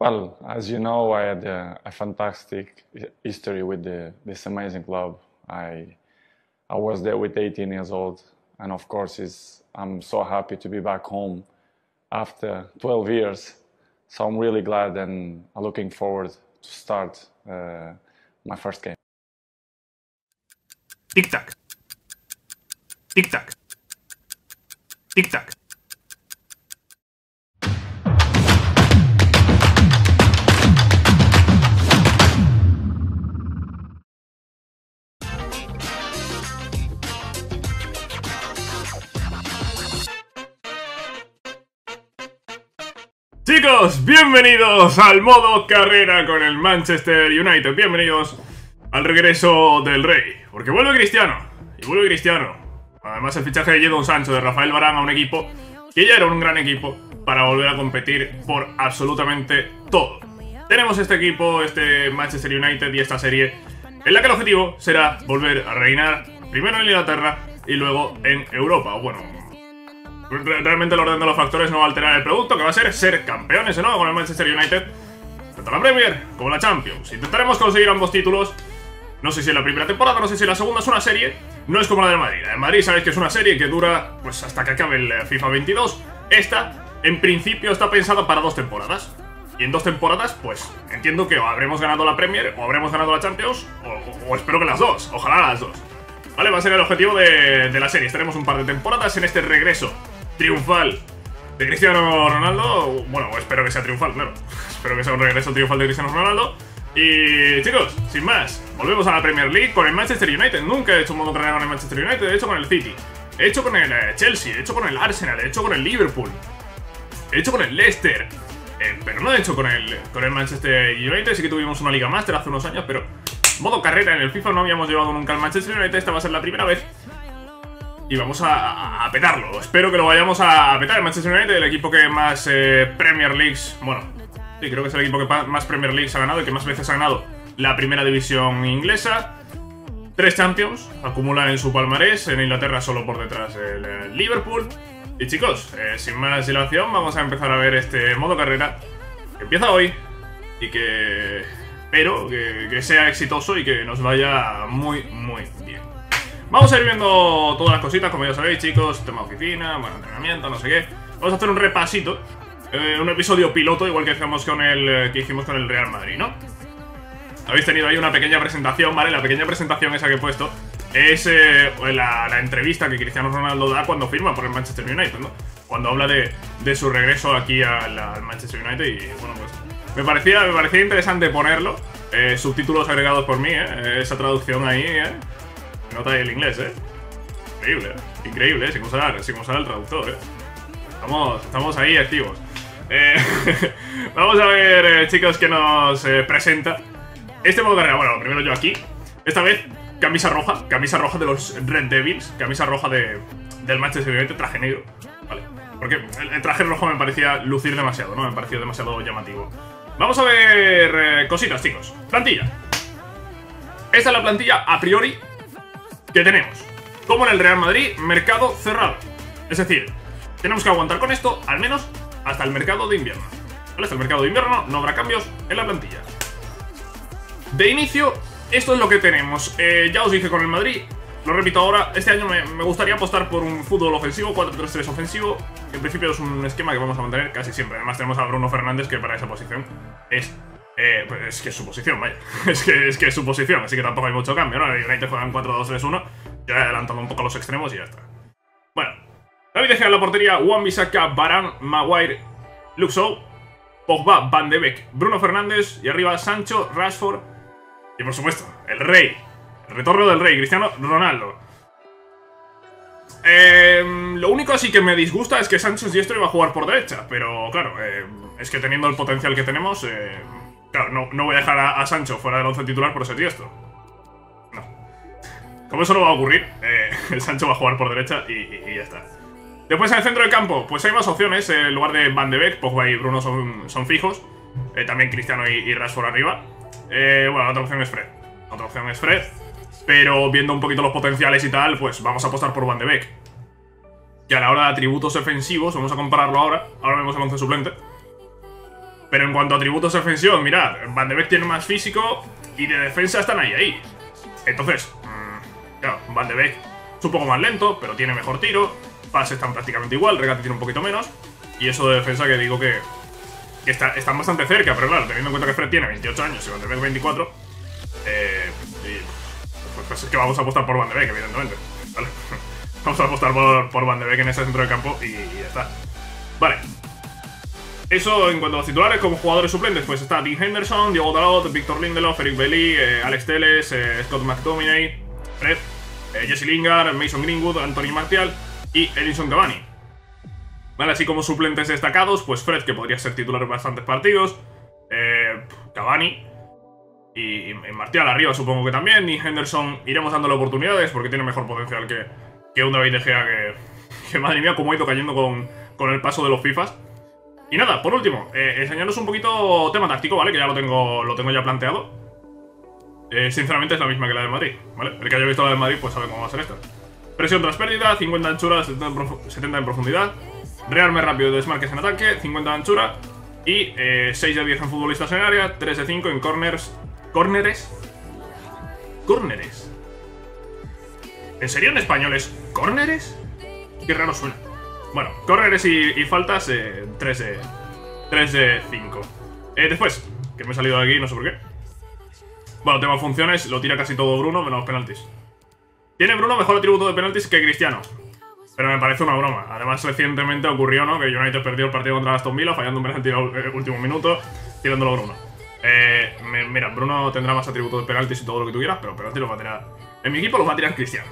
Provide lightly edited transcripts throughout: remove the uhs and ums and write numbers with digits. Well, as you know, I had a fantastic history with this amazing club. I was there with 18 years old, and of course I'm so happy to be back home after 12 years. So I'm really glad and looking forward to start my first game. Tic-tac. Tic-tac. Tic-tac. Chicos, bienvenidos al modo carrera con el Manchester United. Bienvenidos al regreso del Rey, porque vuelve Cristiano. Y vuelve Cristiano. Además, el fichaje de Jadon Sancho, de Rafael Varane, a un equipo que ya era un gran equipo, para volver a competir por absolutamente todo. Tenemos este equipo, este Manchester United y esta serie, en la que el objetivo será volver a reinar primero en Inglaterra y luego en Europa. Bueno, realmente el orden de los factores no va a alterar el producto, que va a ser campeones, ¿no?, con el Manchester United, tanto la Premier como la Champions. Intentaremos conseguir ambos títulos. No sé si en la primera temporada, no sé si en la segunda. Es una serie, no es como la del Madrid. La del Madrid, sabéis que es una serie que dura pues hasta que acabe el FIFA 22. Esta, en principio, está pensada para 2 temporadas. Y en 2 temporadas, pues entiendo que o habremos ganado la Premier o habremos ganado la Champions, o espero que las dos, ojalá las dos. Vale, va a ser el objetivo de la serie. Estaremos un par de temporadas en este regreso triunfal de Cristiano Ronaldo. Bueno, espero que sea triunfal, claro. Espero que sea un regreso triunfal de Cristiano Ronaldo. Y chicos, sin más, volvemos a la Premier League con el Manchester United. Nunca he hecho un modo carrera con el Manchester United. He hecho con el City, he hecho con el Chelsea, he hecho con el Arsenal, he hecho con el Liverpool, he hecho con el Leicester, pero no he hecho con el Manchester United. Sí que tuvimos una Liga Master hace unos años, pero modo carrera en el FIFA no habíamos llevado nunca al Manchester United. Esta va a ser la primera vez y vamos a petarlo. Espero que lo vayamos a petar. El Manchester United, el equipo que más Premier Leagues, bueno, sí, creo que es el equipo que más Premier Leagues ha ganado y que más veces ha ganado la primera división inglesa. 3 Champions acumulan en su palmarés. En Inglaterra solo por detrás el Liverpool. Y chicos, sin más dilación, vamos a empezar a ver este modo carrera, que empieza hoy y que... Espero que sea exitoso y que nos vaya muy, muy bien. Vamos a ir viendo todas las cositas, como ya sabéis, chicos. Tema oficina, bueno, entrenamiento, no sé qué. Vamos a hacer un repasito, un episodio piloto, igual que hicimos con el Real Madrid, ¿no? Habéis tenido ahí una pequeña presentación, ¿vale? La pequeña presentación esa que he puesto es la entrevista que Cristiano Ronaldo da cuando firma por el Manchester United, ¿no? Cuando habla de su regreso aquí al Manchester United y, bueno, pues... Me parecía interesante ponerlo. Subtítulos agregados por mí, esa traducción ahí, Nota el inglés, Increíble, increíble, sin usar el traductor, Estamos ahí activos. Vamos a ver, chicos, que nos presenta este modo carrera. Bueno, primero yo aquí. Esta vez, camisa roja de los Red Devils, camisa roja del Manchester United, traje negro. Vale, porque el traje rojo me parecía lucir demasiado, ¿no? Me pareció demasiado llamativo. Vamos a ver cositas, chicos. Plantilla. Esta es la plantilla a priori que tenemos. Como en el Real Madrid, mercado cerrado. Es decir, tenemos que aguantar con esto al menos hasta el mercado de invierno. ¿Vale? Hasta el mercado de invierno no habrá cambios en la plantilla. De inicio, esto es lo que tenemos. Ya os dije con el Madrid, lo repito ahora. Este año me gustaría apostar por un fútbol ofensivo, 4-3-3 ofensivo. En principio es un esquema que vamos a mantener casi siempre. Además tenemos a Bruno Fernández, que para esa posición es que es su posición, vaya. Es que es su posición, así que tampoco hay mucho cambio, ¿no? El United juega en 4-2-3-1. Ya he adelantado un poco a los extremos y ya está. Bueno, David de Gea en la portería, Wan Bissaka, Varane, Maguire, Luke Shaw, Pogba, Van de Beek, Bruno Fernández. Y arriba Sancho, Rashford y por supuesto el Rey, el retorno del Rey, Cristiano Ronaldo. Lo único así que me disgusta es que Sánchez Diestro iba a jugar por derecha. Pero claro, es que teniendo el potencial que tenemos, claro, no voy a dejar a Sancho fuera del 11 titular por ser diestro. No. Como eso no va a ocurrir, Sancho va a jugar por derecha y ya está. Después en el centro del campo, pues hay más opciones. En lugar de Van de Beek, Pogba y Bruno son fijos. También Cristiano y Rashford arriba. Bueno, la otra opción es Fred. Pero viendo un poquito los potenciales y tal, pues vamos a apostar por Van de Beek. Que a la hora de atributos ofensivos, vamos a compararlo ahora. Ahora vemos el 11 suplente. Pero en cuanto a atributos ofensivos, mirad, Van de Beek tiene más físico y de defensa están ahí. Entonces, claro, Van de Beek es un poco más lento, pero tiene mejor tiro. Pases están prácticamente igual, regate tiene un poquito menos. Y eso de defensa que digo que están bastante cerca, pero claro, teniendo en cuenta que Fred tiene 28 años y Van de Beek 24, pues es que vamos a apostar por Van de Beek, evidentemente. ¿Vale? Vamos a apostar por Van de Beek en ese centro de campo y ya está. Vale. Eso en cuanto a los titulares, como jugadores suplentes, pues está Dean Henderson, Diego Dalot, Victor Lindelof, Eric Bailly, Alex Telles, Scott McTominay, Fred, Jesse Lingard, Mason Greenwood, Anthony Martial y Edison Cavani. Vale, así como suplentes destacados, pues Fred, que podría ser titular en bastantes partidos, Cavani y Martial arriba supongo que también, y Henderson iremos dándole oportunidades porque tiene mejor potencial que un David de Gea que madre mía cómo ha ido cayendo con el paso de los FIFAs. Y nada, por último, enseñaros un poquito tema táctico, ¿vale? Que ya lo tengo ya planteado. Sinceramente es la misma que la del Madrid, ¿vale? El que haya visto la del Madrid pues sabe cómo va a ser esta. Presión tras pérdida, 50 de anchura, 70 en profundidad. Rearme rápido de desmarques en ataque, 50 de anchura. Y 6 de 10 en futbolistas en área, 3 de 5 en corners. ¿Córneres? ¿En serio en español es córneres? Qué raro suena. Bueno, córneres y faltas, 3 de 5. Después, que me he salido de aquí, no sé por qué. Bueno, tema funciones, lo tira casi todo Bruno, menos penaltis. Tiene Bruno mejor atributo de penaltis que Cristiano, pero me parece una broma. Además, recientemente ocurrió, ¿no?, que United perdió el partido contra Aston Villa, fallando un penalti al último minuto, tirándolo a Bruno. Mira, Bruno tendrá más atributos de penaltis y todo lo que tuvieras, pero penaltis los va a tirar... En mi equipo los va a tirar Cristiano,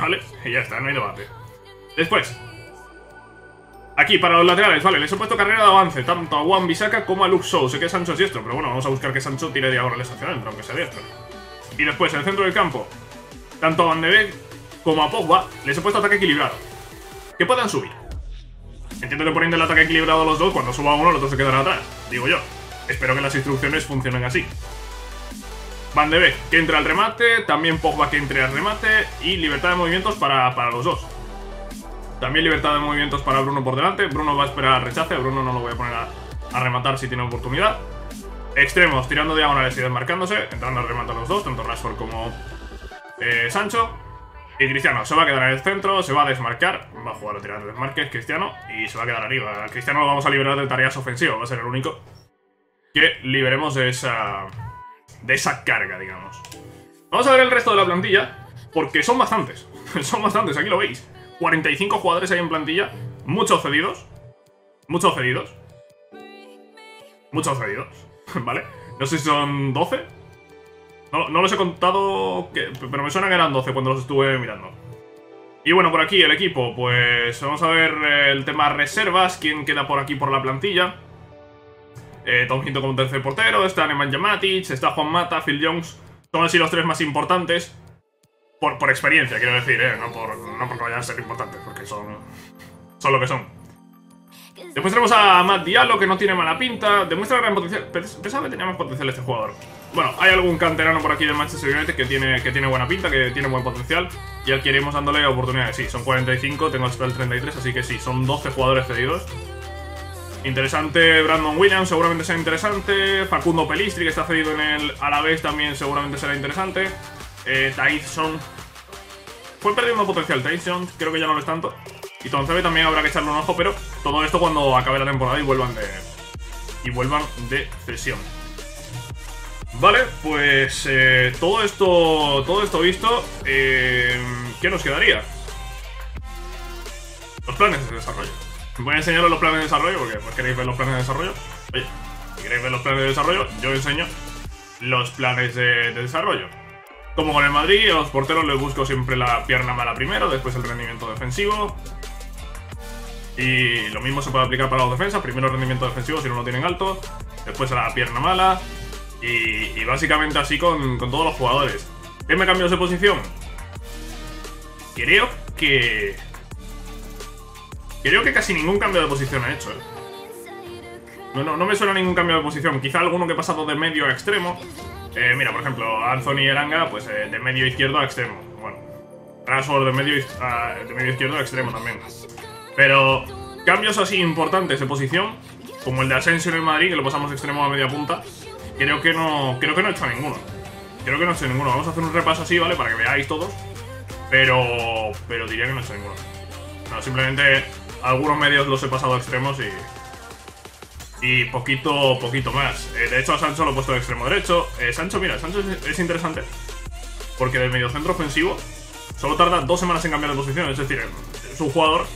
¿vale? Y ya está, no hay debate. Después... Aquí, para los laterales, vale, les he puesto carrera de avance, tanto a Wan Bissaka como a Luke Shaw. Sé que Sancho es diestro, pero bueno, vamos a buscar que Sancho tire diagonales hacia adentro, aunque sea diestro. Y después, en el centro del campo, tanto a Van de Beek como a Pogba, les he puesto ataque equilibrado. Que puedan subir. Entiendo que poniendo el ataque equilibrado a los dos, cuando suba uno, los dos se quedarán atrás, digo yo. Espero que las instrucciones funcionen así. Van de Beek que entre al remate, también Pogba que entre al remate, y libertad de movimientos para los dos. También libertad de movimientos para Bruno por delante. Bruno va a esperar al rechace. A Bruno no lo voy a poner a rematar si tiene oportunidad. Extremos tirando diagonales y desmarcándose. Entrando al remate los dos, tanto Rashford como Sancho. Y Cristiano se va a quedar en el centro, se va a desmarcar. Va a jugar a tirar desmarques Cristiano y se va a quedar arriba. A Cristiano lo vamos a liberar de tareas ofensivas. Va a ser el único que liberemos de esa carga, digamos. Vamos a ver el resto de la plantilla porque son bastantes. Son bastantes, aquí lo veis. 45 jugadores hay en plantilla, muchos cedidos, ¿vale? No sé si son 12, no los he contado, pero me suena que eran 12 cuando los estuve mirando. Y bueno, por aquí el equipo, pues vamos a ver el tema reservas, quién queda por aquí por la plantilla. Tom Hinton como tercer portero, está Nemanja Matić, está Juan Mata, Phil Jones, son así los tres más importantes. Por experiencia, quiero decir, no porque vayan a ser importantes, porque son lo que son. Después tenemos a Matt Diallo, que no tiene mala pinta, demuestra gran potencial. Pensaba que tenía más potencial este jugador. Bueno, hay algún canterano por aquí del Manchester United que tiene buena pinta, que tiene buen potencial, y al que iremos dándole oportunidades. Sí, son 45, tengo hasta el 33, así que sí, son 12 jugadores cedidos. Interesante Brandon Williams, seguramente será interesante. Facundo Pelistri, que está cedido en el Alavés, también seguramente será interesante. Tyson fue perdiendo potencial. Tyson creo que ya no lo es tanto. Y Toncebe también habrá que echarle un ojo, pero todo esto cuando acabe la temporada y vuelvan de cesión. Vale, pues todo esto visto, ¿qué nos quedaría? Los planes de desarrollo. Voy a enseñaros los planes de desarrollo porque pues, queréis ver los planes de desarrollo. Oye, si queréis ver los planes de desarrollo, yo enseño los planes de desarrollo. Como con el Madrid, a los porteros les busco siempre la pierna mala primero, después el rendimiento defensivo. Y lo mismo se puede aplicar para los defensas, primero el rendimiento defensivo si no lo tienen alto, después a la pierna mala. Y básicamente así con todos los jugadores. ¿Qué me cambió de posición? Creo que casi ningún cambio de posición ha hecho, ¿eh? No me suena ningún cambio de posición, quizá alguno que ha pasado de medio a extremo. Mira, por ejemplo, Anthony Eranga, pues de medio izquierdo a extremo. Bueno, Rashford de medio izquierdo a extremo también. Pero cambios así importantes de posición como el de Asensio en el Madrid, que lo pasamos de extremo a media punta, creo que no he hecho a ninguno. Creo que no he hecho ninguno. Vamos a hacer un repaso así, ¿vale? Para que veáis todos. Pero diría que no he hecho ninguno. No, simplemente algunos medios los he pasado a extremos y poquito más. De hecho, a Sancho lo he puesto de extremo derecho. Sancho, mira, Sancho es interesante. Porque del mediocentro ofensivo solo tarda 2 semanas en cambiar de posición. Es decir, es un jugador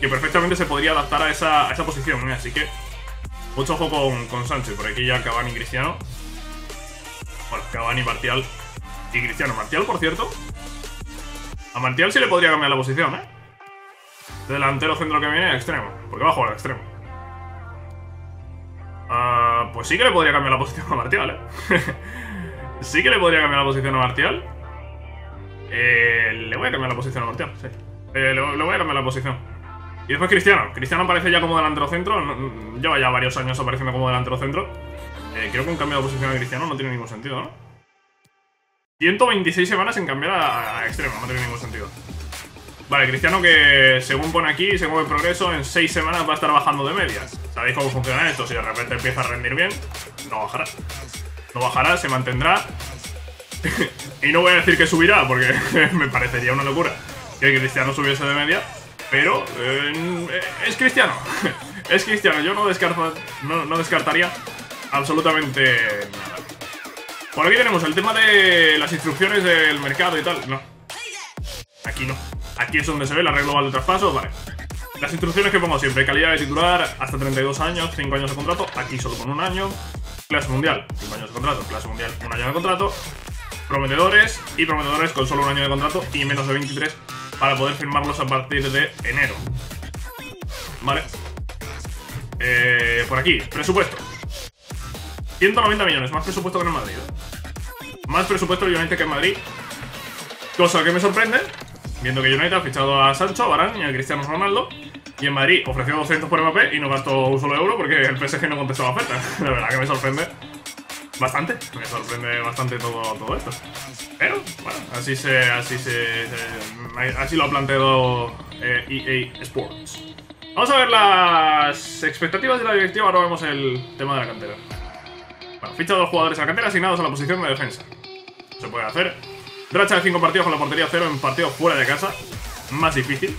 que perfectamente se podría adaptar a esa posición, ¿eh? Así que mucho ojo con Sancho. Por aquí ya Cavani y Cristiano. Bueno, Cavani, Martial y Cristiano. Martial, por cierto, a Martial sí le podría cambiar la posición, ¿eh? Delantero centro que viene a extremo, porque va a jugar a extremo. Pues sí que le podría cambiar la posición a Martial, ¿eh? Sí que le podría cambiar la posición a Martial. Le voy a cambiar la posición a Martial, sí. Le voy a cambiar la posición. Y después Cristiano. Cristiano aparece ya como delantero centro. Lleva ya varios años apareciendo como delantero centro. Creo que un cambio de posición a Cristiano no tiene ningún sentido, ¿no? 126 semanas en cambiar a extremo, no tiene ningún sentido. Vale, Cristiano que según pone aquí, según el progreso, en 6 semanas va a estar bajando de medias. ¿Sabéis cómo funciona esto? Si de repente empieza a rendir bien, no bajará. No bajará, se mantendrá. Y no voy a decir que subirá, porque me parecería una locura que Cristiano subiese de media. Pero es Cristiano. Es Cristiano, yo no descartaría absolutamente nada. Por aquí tenemos el tema de las instrucciones del mercado y tal. No, aquí no. Aquí es donde se ve el arreglo global de traspasos, vale. Las instrucciones que pongo siempre: calidad de titular hasta 32 años, 5 años de contrato, aquí solo con 1 año. Clase mundial, 5 años de contrato, clase mundial, 1 año de contrato. Prometedores y prometedores con solo 1 año de contrato y menos de 23 para poder firmarlos a partir de enero. Vale. Por aquí, presupuesto. 190 millones, más presupuesto que en Madrid. Más presupuesto el United que en Madrid. Cosa que me sorprende, viendo que United ha fichado a Sancho, a Varane y a Cristiano Ronaldo. Y en Madrid ofreció 200 por Mbappé y no gastó un solo euro porque el PSG no contestó la oferta. La verdad que me sorprende bastante. Me sorprende bastante todo esto. Pero, bueno, así lo ha planteado EA Sports. Vamos a ver las expectativas de la directiva. Ahora vemos el tema de la cantera. Bueno, ficha 2 jugadores a la cantera asignados a la posición de defensa. Se puede hacer. Racha de 5 partidos con la portería 0 en partidos fuera de casa. Más difícil.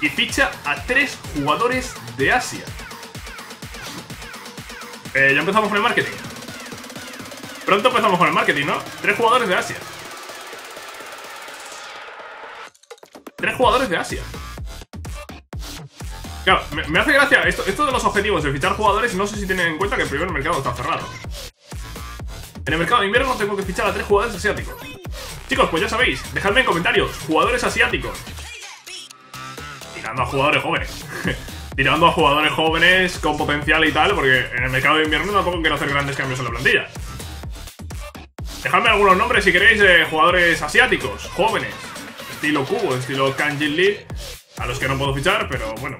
Y ficha a 3 jugadores de Asia. Ya empezamos con el marketing. Pronto empezamos con el marketing, ¿no? 3 jugadores de Asia. 3 jugadores de Asia. Claro, me hace gracia esto de los objetivos de fichar jugadores. No sé si tienen en cuenta que el primer mercado está cerrado. En el mercado de invierno tengo que fichar a 3 jugadores asiáticos. Chicos, pues ya sabéis, dejadme en comentarios jugadores asiáticos. Tirando a jugadores jóvenes. Tirando a jugadores jóvenes con potencial y tal, porque en el mercado de invierno tampoco quiero hacer grandes cambios en la plantilla. Dejadme algunos nombres si queréis de jugadores asiáticos, jóvenes, estilo Kubo, estilo Kanji Lee, a los que no puedo fichar, pero bueno,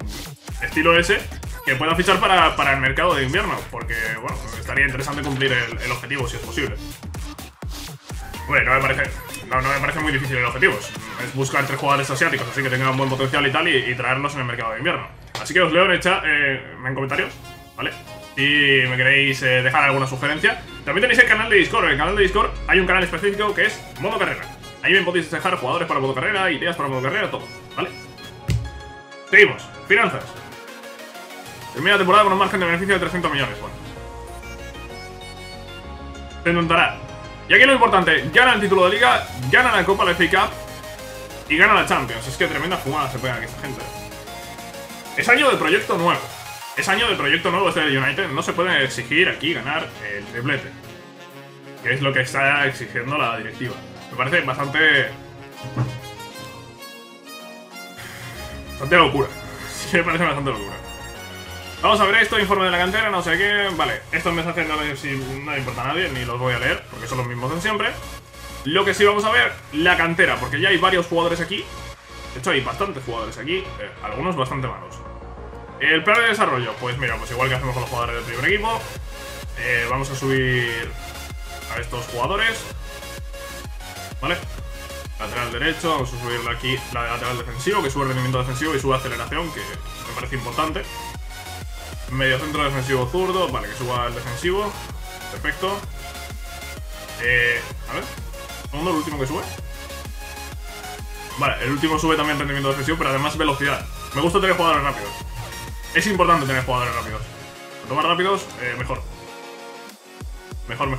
estilo ese, que pueda fichar para el mercado de invierno, porque bueno, estaría interesante cumplir el objetivo si es posible. Bueno, no me parece muy difícil el objetivo. Es buscar 3 jugadores asiáticos, así que tengan un buen potencial y tal, y traerlos en el mercado de invierno. Así que os leo en comentarios, ¿vale? Si me queréis dejar alguna sugerencia. También tenéis el canal de Discord. En el canal de Discord hay un canal específico que es Modo Carrera. Ahí me podéis dejar jugadores para Modo Carrera, ideas para Modo Carrera, todo, ¿vale? Seguimos. Finanzas. Termina temporada con un margen de beneficio de 300 millones, bueno. Se intentará. Y aquí lo importante, gana el título de Liga, gana la Copa, la FA Cup y gana la Champions. Es que tremenda fumada se pega aquí esta gente. Es año de proyecto nuevo. Es año de proyecto nuevo este del United. No se puede exigir aquí ganar el triplete, que es lo que está exigiendo la directiva. Me parece bastante locura. Sí, me parece bastante locura. Vamos a ver esto, informe de la cantera, no sé qué. Vale, estos mensajes no le importa a nadie, ni los voy a leer, porque son los mismos de siempre. Lo que sí vamos a ver, la cantera, porque ya hay varios jugadores aquí. De hecho hay bastantes jugadores aquí, algunos bastante malos. El plan de desarrollo, pues mira, pues igual que hacemos con los jugadores del primer equipo, vamos a subir a estos jugadores. Vale, lateral derecho, vamos a subirle aquí la de lateral defensivo, que sube rendimiento defensivo y sube aceleración, que me parece importante. Medio centro defensivo zurdo, vale, que suba el defensivo. Perfecto. A ver. ¿Segundo, el último que sube? Vale, el último sube también rendimiento defensivo, pero además velocidad. Me gusta tener jugadores rápidos. Es importante tener jugadores rápidos. Cuanto más rápidos, mejor. Mejor.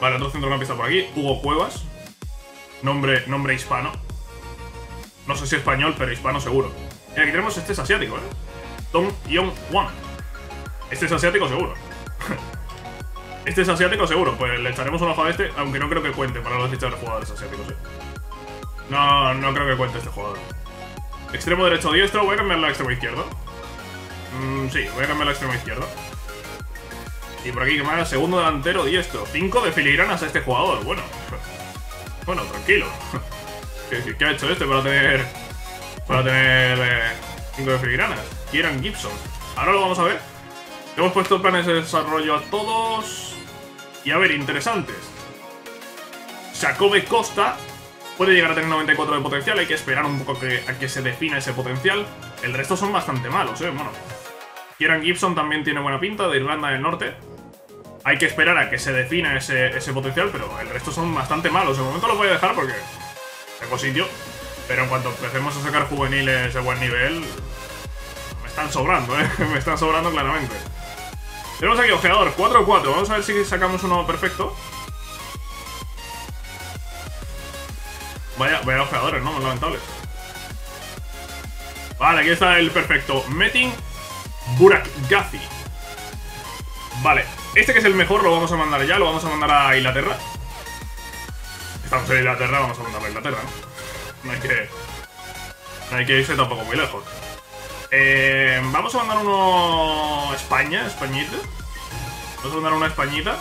Vale, otro centrocampista por aquí. Hugo Cuevas. Nombre hispano. No sé si español, pero hispano seguro. Y aquí tenemos, este es asiático, ¿eh? Dong Yong Wan. Este es asiático seguro. Este es asiático seguro. Pues le echaremos un ojo a este, aunque no creo que cuente para los fichajes de jugadores asiáticos, ¿eh? No, no creo que cuente este jugador. Extremo derecho diestro, voy a cambiarlo al extremo izquierdo. Sí, voy a cambiarlo al extremo izquierdo. Y por aquí, que más, segundo delantero diestro. 5 de filigranas a este jugador, bueno. Bueno, tranquilo. ¿Qué ha hecho este para tener... cinco de filigranas? Kieran Gibson. Ahora lo vamos a ver. Hemos puesto planes de desarrollo a todos. Y a ver, interesantes. Jacobe Costa puede llegar a tener 94 de potencial. Hay que esperar un poco a que se defina ese potencial. El resto son bastante malos, bueno. Kieran Gibson también tiene buena pinta, de Irlanda del Norte. Hay que esperar a que se defina ese potencial, pero el resto son bastante malos. De momento lo voy a dejar porque tengo sitio. Pero en cuanto empecemos a sacar juveniles de buen nivel, me están sobrando, me están sobrando claramente. Tenemos aquí ojeador, 4-4. Vamos a ver si sacamos uno perfecto. Vaya ojeadores, ¿no? Más lamentables. Vale, aquí está el perfecto. Metin Burakgazi. Vale, este que es el mejor lo vamos a mandar ya, lo vamos a mandar a Inglaterra. Estamos en Inglaterra, vamos a mandarlo a Inglaterra, ¿no? No hay que irse tampoco muy lejos. Vamos a mandar uno a España, Españita. Vamos a mandar una Españita.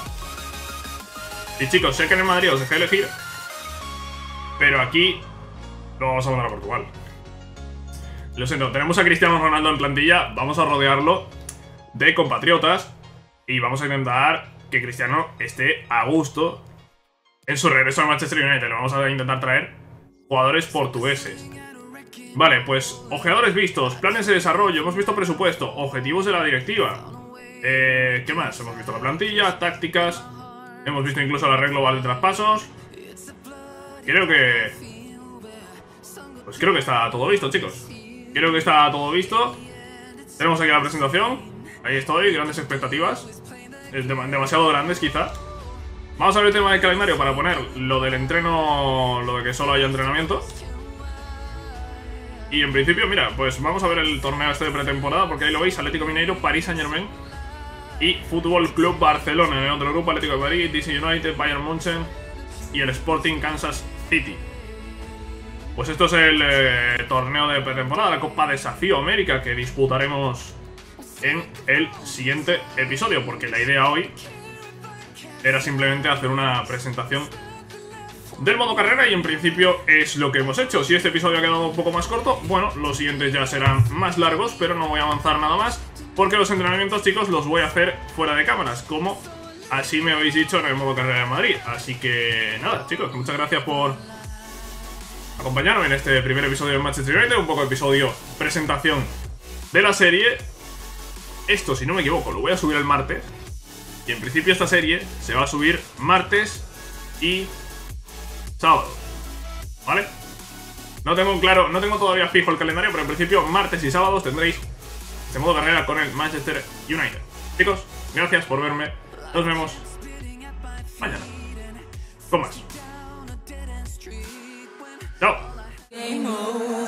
Y chicos, sé que en el Madrid os dejé elegir, pero aquí lo vamos a mandar a Portugal. Lo siento, tenemos a Cristiano Ronaldo en plantilla. Vamos a rodearlo de compatriotas y vamos a intentar que Cristiano esté a gusto en su regreso al Manchester United. Lo vamos a intentar traer jugadores portugueses. Vale, pues ojeadores vistos, planes de desarrollo, hemos visto presupuesto, objetivos de la directiva. ¿Qué más? Hemos visto la plantilla, tácticas, hemos visto incluso el arreglo global de traspasos. Creo que... pues creo que está todo visto, chicos. Creo que está todo visto. Tenemos aquí la presentación. Ahí estoy, grandes expectativas. Demasiado grandes, quizá. Vamos a ver el tema del calendario para poner lo del entreno, lo de que solo haya entrenamiento. Y en principio, mira, pues vamos a ver el torneo este de pretemporada, porque ahí lo veis, Atlético Mineiro, París Saint-Germain y Fútbol Club Barcelona. En el otro grupo, Atlético de Madrid, DC United, Bayern München y el Sporting Kansas City. Pues esto es el torneo de pretemporada, la Copa Desafío América, que disputaremos en el siguiente episodio, porque la idea hoy era simplemente hacer una presentación del modo carrera y en principio es lo que hemos hecho. Si este episodio ha quedado un poco más corto, bueno, los siguientes ya serán más largos, pero no voy a avanzar nada más porque los entrenamientos, chicos, los voy a hacer fuera de cámaras, como así me habéis dicho en el modo carrera de Madrid. Así que nada, chicos, muchas gracias por acompañarme en este primer episodio de Manchester United, un poco episodio presentación de la serie. Esto, si no me equivoco, lo voy a subir el martes. Y en principio esta serie se va a subir martes y sábado, ¿vale? No tengo claro, no tengo todavía fijo el calendario, pero en principio martes y sábados tendréis este modo carrera con el Manchester United. Chicos, gracias por verme. Nos vemos mañana con más. ¡Chao!